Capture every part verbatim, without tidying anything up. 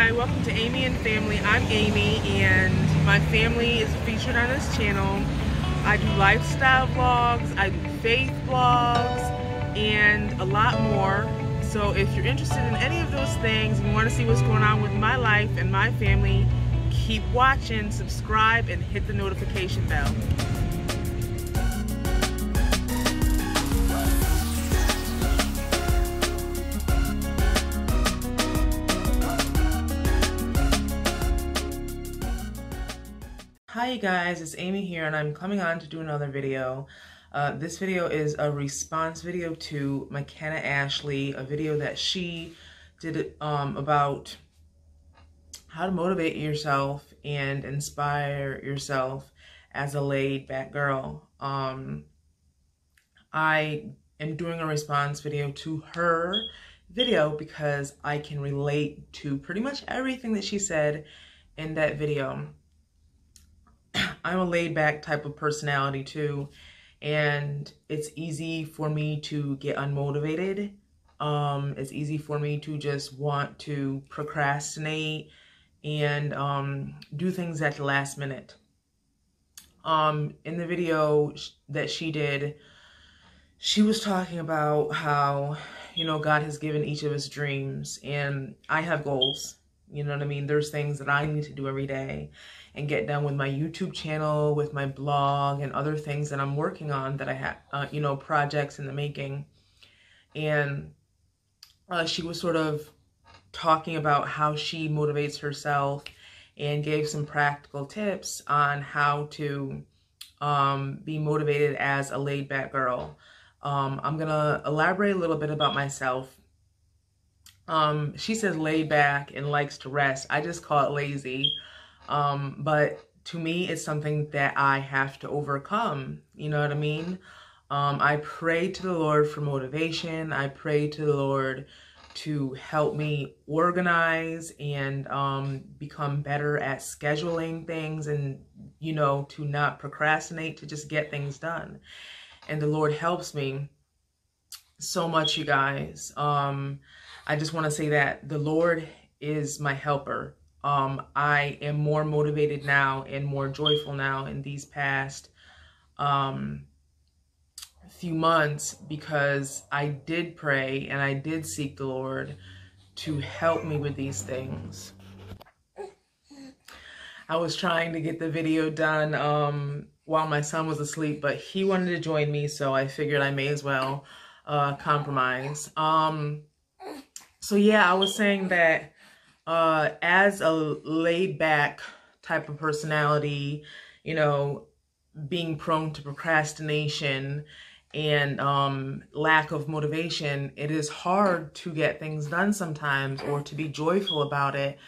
Hi, welcome to Amy and Family. I'm Amy and my family is featured on this channel. I do lifestyle vlogs, I do faith vlogs, and a lot more. So if you're interested in any of those things and want to see what's going on with my life and my family, keep watching, subscribe, and hit the notification bell. Hi guys, it's Amy here and I'm coming on to do another video. Uh, this video is a response video to Makenna Ashley, a video that she did um, about how to motivate yourself and inspire yourself as a laid-back girl. Um, I am doing a response video to her video because I can relate to pretty much everything that she said in that video. I'm a laid-back type of personality too, and it's easy for me to get unmotivated. Um, it's easy for me to just want to procrastinate and um, do things at the last minute. Um, in the video that she did, she was talking about how, you know, God has given each of us dreams, and I have goals. You know what I mean? There's things that I need to do every day and get done with my YouTube channel, with my blog, and other things that I'm working on that I have, uh, you know, projects in the making. And uh, she was sort of talking about how she motivates herself and gave some practical tips on how to um, be motivated as a laid-back girl. Um, I'm going to elaborate a little bit about myself. Um, she says laid back and likes to rest. I just call it lazy. Um, but to me, it's something that I have to overcome. You know what I mean? Um, I pray to the Lord for motivation. I pray to the Lord to help me organize and, um, become better at scheduling things and, you know, to not procrastinate, to just get things done. And the Lord helps me so much, you guys. Um, I just want to say that the Lord is my helper. Um, I am more motivated now and more joyful now in these past um, few months because I did pray and I did seek the Lord to help me with these things. I was trying to get the video done um, while my son was asleep, but he wanted to join me, so I figured I may as well uh, compromise. Um, So yeah, I was saying that uh, as a laid-back type of personality, you know, being prone to procrastination and um, lack of motivation, it is hard to get things done sometimes or to be joyful about it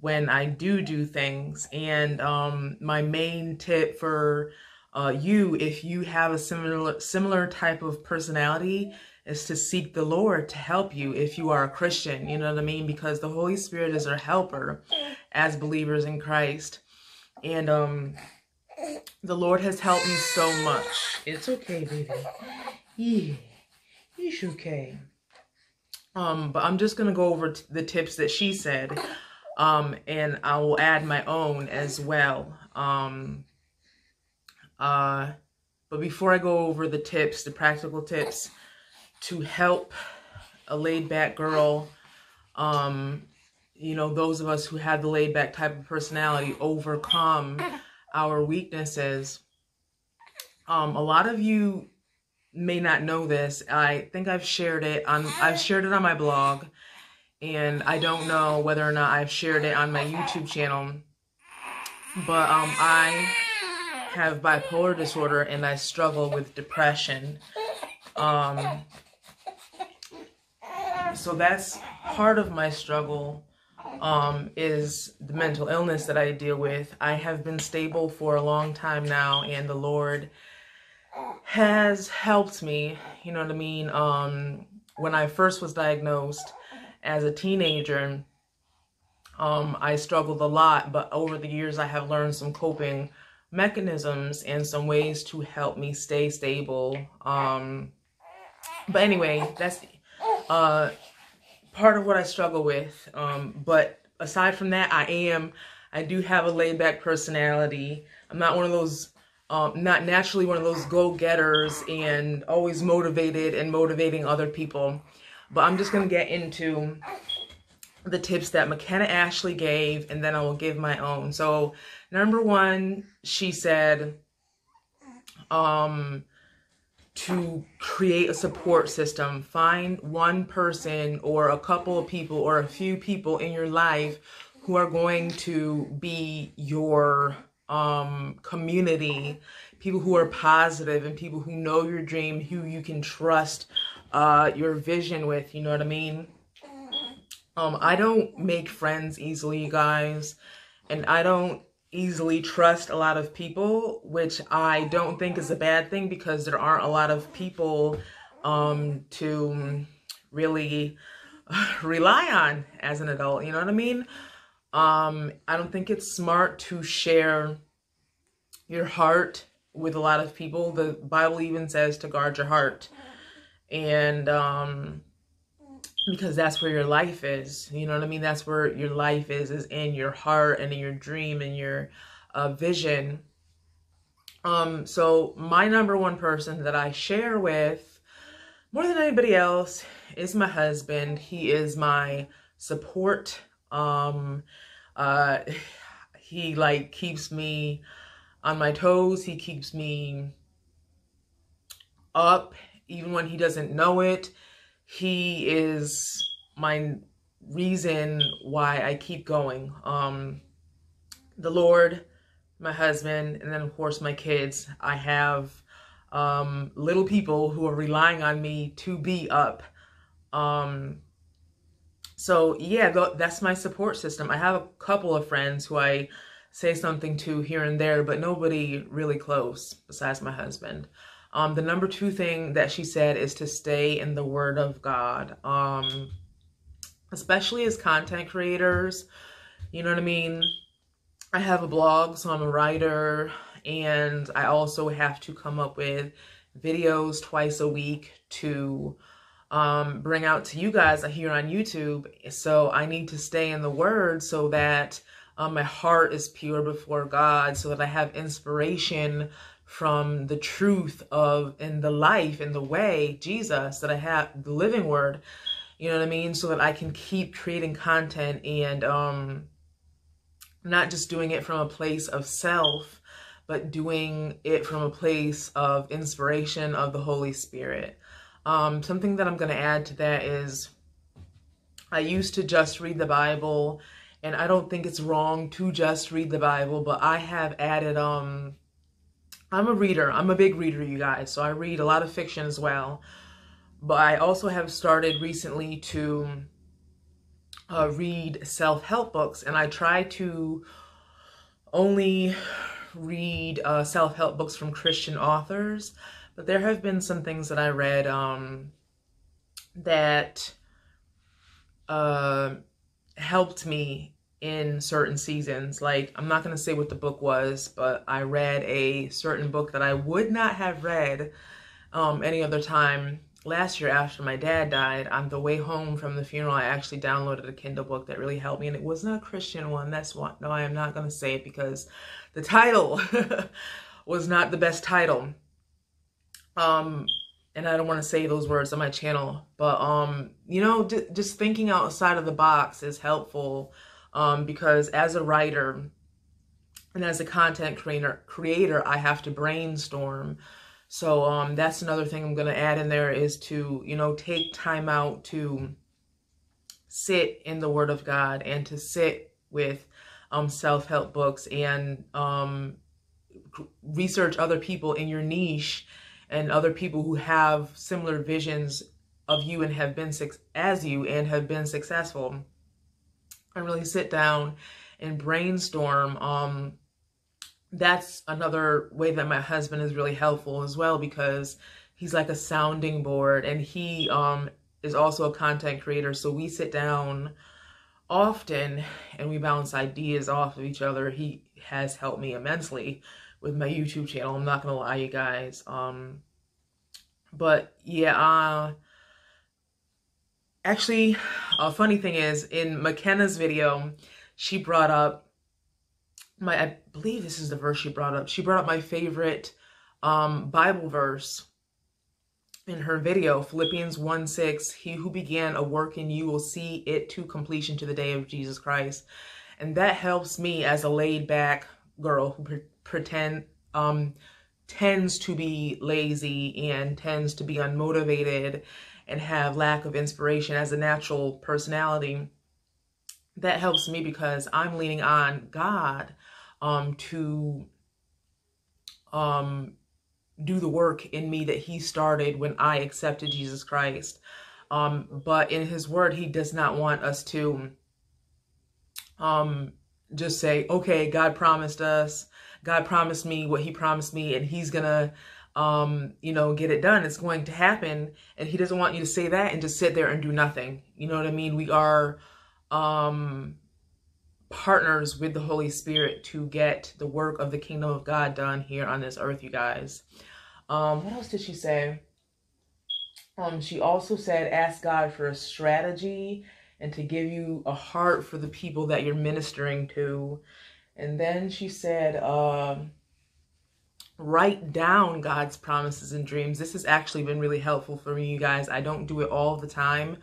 when I do do things. And um, my main tip for uh, you, if you have a similar similar type of personality, is to seek the Lord to help you if you are a Christian, you know what I mean? Because the Holy Spirit is our helper as believers in Christ. And um, the Lord has helped me so much. It's okay, baby. Yeah, it's okay. Um, but I'm just going to go over t the tips that she said, um, and I will add my own as well. Um, uh, but before I go over the tips, the practical tips, to help a laid-back girl, um, you know, those of us who have the laid-back type of personality overcome our weaknesses. Um, a lot of you may not know this. I think I've shared it on, I've shared it on my blog, and I don't know whether or not I've shared it on my YouTube channel, but um, I have bipolar disorder and I struggle with depression. Um, so that's part of my struggle, um, is the mental illness that I deal with. I have been stable for a long time now, and the Lord has helped me, you know what I mean? Um, when I first was diagnosed as a teenager, um, I struggled a lot, but over the years I have learned some coping mechanisms and some ways to help me stay stable. Um, But anyway, that's uh, part of what I struggle with. Um, but aside from that, I am, I do have a laid back personality. I'm not one of those, um, not naturally one of those go-getters and always motivated and motivating other people. But I'm just going to get into the tips that Makenna Ashley gave, and then I will give my own. So number one, she said um, to create a support system. Find one person or a couple of people or a few people in your life who are going to be your um, community, people who are positive and people who know your dream, who you can trust uh, your vision with, you know what I mean? Um, I don't make friends easily, you guys, and I don't easily trust a lot of people, which I don't think is a bad thing because there aren't a lot of people um, to really rely on as an adult, you know what I mean? Um, I don't think it's smart to share your heart with a lot of people. The Bible even says to guard your heart, and um, because that's where your life is, you know what I mean? That's where your life is, is in your heart and in your dream and your uh, vision. Um, so my number one person that I share with more than anybody else is my husband. He is my support. Um, uh, he like keeps me on my toes. He keeps me up even when he doesn't know it. He is my reason why I keep going. Um, the Lord, my husband, and then of course my kids. I have um, little people who are relying on me to be up. Um, so yeah, that's my support system. I have a couple of friends who I say something to here and there, but nobody really close besides my husband. Um, the number two thing that she said is to stay in the Word of God, um, especially as content creators. You know what I mean? I have a blog, so I'm a writer, and I also have to come up with videos twice a week to um, bring out to you guys here on YouTube. So I need to stay in the Word so that um, my heart is pure before God, so that I have inspiration from the truth of in the life in the way Jesus, that I have the living Word, you know what I mean, so that I can keep creating content and um not just doing it from a place of self, but doing it from a place of inspiration of the Holy Spirit. Um something that I'm going to add to that is I used to just read the Bible, and I don't think it's wrong to just read the Bible, but I have added um I'm a reader. I'm a big reader, you guys. So I read a lot of fiction as well. But I also have started recently to uh, read self-help books. And I try to only read uh, self-help books from Christian authors. But there have been some things that I read um, that uh, helped me in certain seasons. Like, I'm not going to say what the book was, but I read a certain book that I would not have read um, any other time. Last year after my dad died, on the way home from the funeral, I actually downloaded a Kindle book that really helped me, and it was not a Christian one. That's why, no, I am not going to say it because the title was not the best title. Um, and I don't want to say those words on my channel, but um, you know, just thinking outside of the box is helpful. Um, because as a writer and as a content creator, creator, I have to brainstorm. So um, that's another thing I'm going to add in there is to, you know, take time out to sit in the Word of God and to sit with um, self-help books and um, research other people in your niche and other people who have similar visions of you and have been as you and have been successful. And really sit down and brainstorm. Um, that's another way that my husband is really helpful as well, because he's like a sounding board, and he um, is also a content creator. So we sit down often and we bounce ideas off of each other. He has helped me immensely with my YouTube channel. I'm not going to lie, you guys. Um, but yeah, uh, Actually, a funny thing is, in Makenna's video, she brought up my, I believe this is the verse she brought up. She brought up my favorite um, Bible verse in her video, Philippians one six, he who began a work in you will see it to completion to the day of Jesus Christ. And that helps me as a laid back girl who pre pretend, um, tends to be lazy and tends to be unmotivated and have lack of inspiration as a natural personality. That helps me because I'm leaning on God um, to um, do the work in me that he started when I accepted Jesus Christ. Um, but in his word, he does not want us to um, just say, okay, God promised us, God promised me what he promised me, and he's going to Um, you know, get it done. It's going to happen. And he doesn't want you to say that and just sit there and do nothing. You know what I mean? We are um, partners with the Holy Spirit to get the work of the kingdom of God done here on this earth, you guys. Um, what else did she say? Um, she also said, ask God for a strategy and to give you a heart for the people that you're ministering to. And then she said, uh, write down God's promises and dreams. This has actually been really helpful for me, you guys. I don't do it all the time,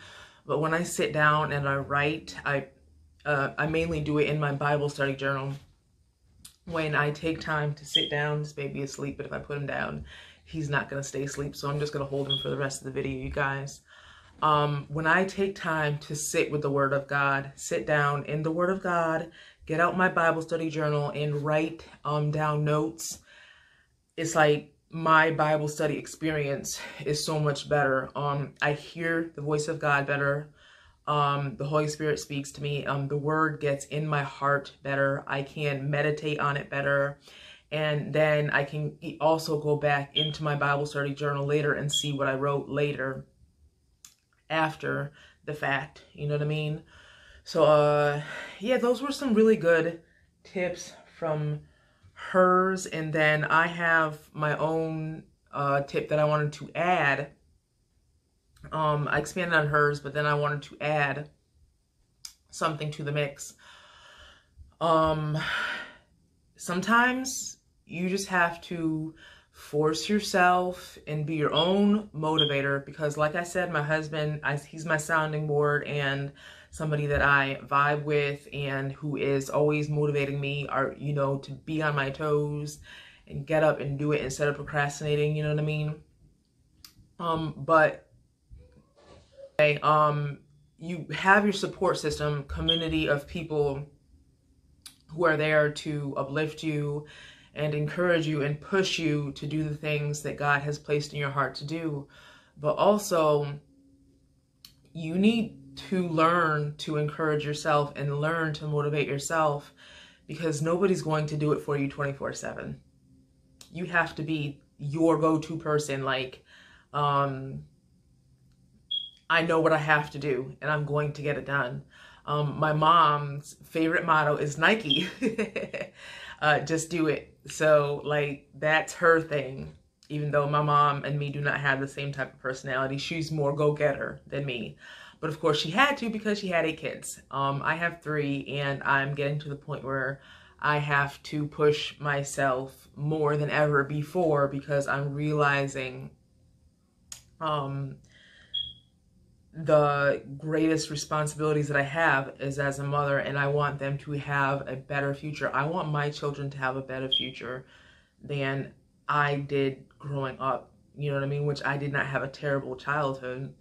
but when I sit down and I write, I uh, I mainly do it in my Bible study journal. When I take time to sit down, this baby is asleep, but if I put him down, he's not going to stay asleep, so I'm just going to hold him for the rest of the video, you guys. Um, when I take time to sit with the Word of God, sit down in the Word of God, get out my Bible study journal and write um, down notes, it's like my Bible study experience is so much better. Um, I hear the voice of God better. Um, the Holy Spirit speaks to me. Um, the word gets in my heart better. I can meditate on it better. And then I can also go back into my Bible study journal later and see what I wrote later after the fact. You know what I mean? So, uh, yeah, those were some really good tips from hers, and then I have my own uh, tip that I wanted to add. Um, I expanded on hers, but then I wanted to add something to the mix. Um, sometimes you just have to force yourself and be your own motivator, because like I said, my husband, I, he's my sounding board and somebody that I vibe with and who is always motivating me, or, you know, to be on my toes and get up and do it instead of procrastinating, you know what I mean? Um, but okay, um, you have your support system, community of people who are there to uplift you and encourage you and push you to do the things that God has placed in your heart to do. But also, you need to learn to encourage yourself and learn to motivate yourself, because nobody's going to do it for you twenty-four seven. You have to be your go-to person. Like, um, I know what I have to do and I'm going to get it done. Um, my mom's favorite motto is Nike, uh, just do it. So like, that's her thing. Even though my mom and me do not have the same type of personality, she's more go-getter than me. But of course she had to, because she had eight kids. Um, I have three, and I'm getting to the point where I have to push myself more than ever before, because I'm realizing um, the greatest responsibilities that I have is as a mother, and I want them to have a better future. I want my children to have a better future than I did growing up, you know what I mean? Which I did not have a terrible childhood.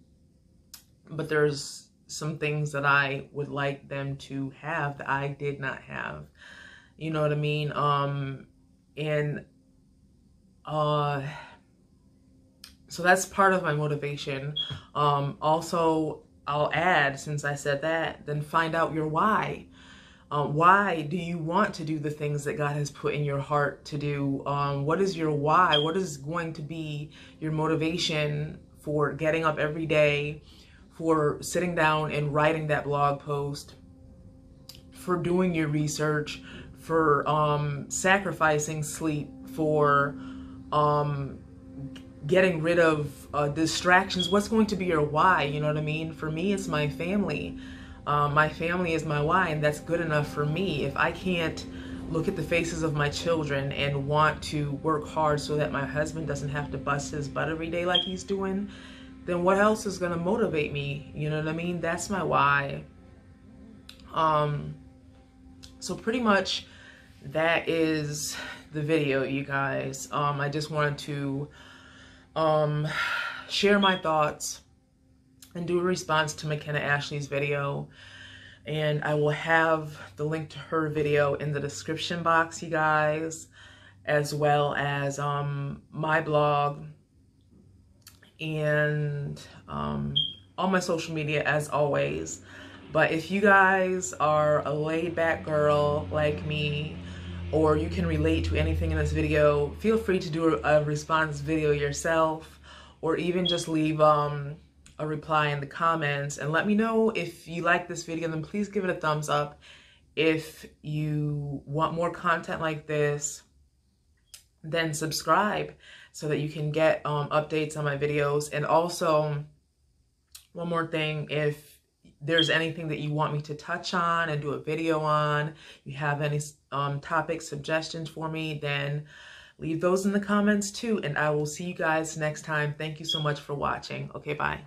But there's some things that I would like them to have that I did not have. You know what I mean? Um, and uh, so that's part of my motivation. Um, also, I'll add, since I said that, then find out your why. Uh, why do you want to do the things that God has put in your heart to do? Um, what is your why? What is going to be your motivation for getting up every day, for sitting down and writing that blog post, for doing your research, for um, sacrificing sleep, for um, getting rid of uh, distractions. What's going to be your why? You know what I mean? For me, it's my family. Um, my family is my why, and that's good enough for me. If I can't look at the faces of my children and want to work hard so that my husband doesn't have to bust his butt every day like he's doing, then what else is going to motivate me? You know what I mean? That's my why. Um, so pretty much that is the video, you guys. Um, I just wanted to um, share my thoughts and do a response to Makenna Ashley's video. And I will have the link to her video in the description box, you guys, as well as um, my blog and um, all my social media as always. But if you guys are a laid-back girl like me, or you can relate to anything in this video, feel free to do a response video yourself, or even just leave um, a reply in the comments and let me know if you like this video. Then please give it a thumbs up. If you want more content like this, then subscribe so that you can get um, updates on my videos. And also, one more thing, if there's anything that you want me to touch on and do a video on, you have any um, topic suggestions for me, then leave those in the comments too. And I will see you guys next time. Thank you so much for watching. Okay, bye.